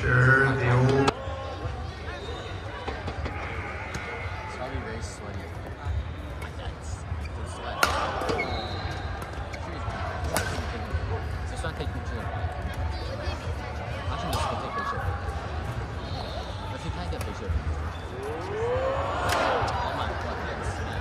Sure, the old. It's probably very sweaty. It's not taking too long. I should just take a picture. I should take a picture. Oh my god, that's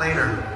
later.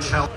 for Chelsea.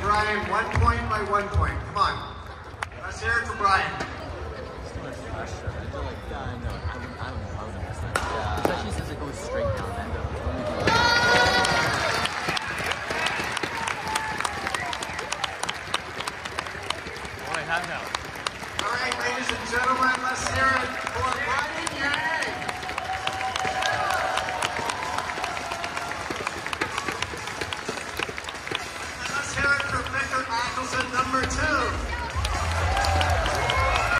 Brian, 1 point by 1 point. Come on. Let's hear it for Brian.